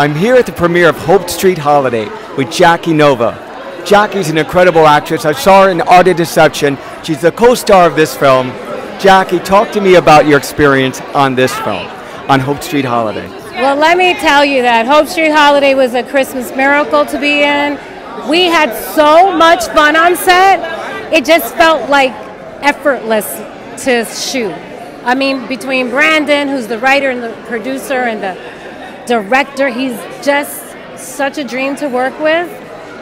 I'm here at the premiere of Hope Street Holiday with Jackie Nova. Jackie's an incredible actress. I saw her in Art of Deception. She's the co-star of this film. Jackie, talk to me about your experience on this film, on Hope Street Holiday. Well, let me tell you that Hope Street Holiday was a Christmas miracle to be in. We had so much fun on set. It just felt like effortless to shoot. I mean, between Brandon, who's the writer and the producer and the director, he's just such a dream to work with,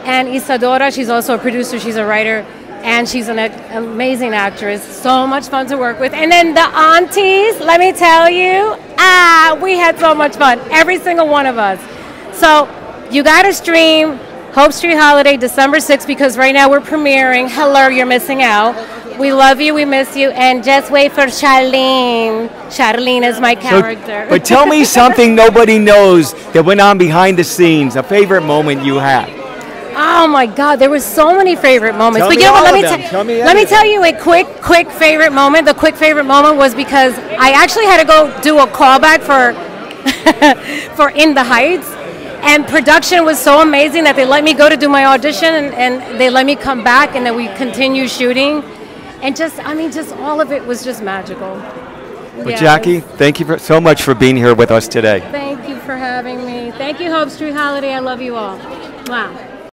and Isadora, she's also a producer, she's a writer, and she's an amazing actress, so much fun to work with. And then the aunties, let me tell you, we had so much fun, every single one of us. So you gotta stream Hope Street Holiday December 6th, because right now we're premiering. Hello, you're missing out. We love you, we miss you, and just wait for Charlene. Charlene is my character. But tell me something nobody knows that went on behind the scenes, a favorite moment you had. Oh my God, there were so many favorite moments. But you know what, let me tell you a quick favorite moment. The quick favorite moment was because I actually had to go do a callback for, for In the Heights. And production was so amazing that they let me go to do my audition, and they let me come back, and then we continue shooting. And just, I mean, just all of it was just magical. Well, yes. Jackie, thank you so much for being here with us today. Thank you for having me. Thank you, Hope Street Holiday. I love you all. Wow.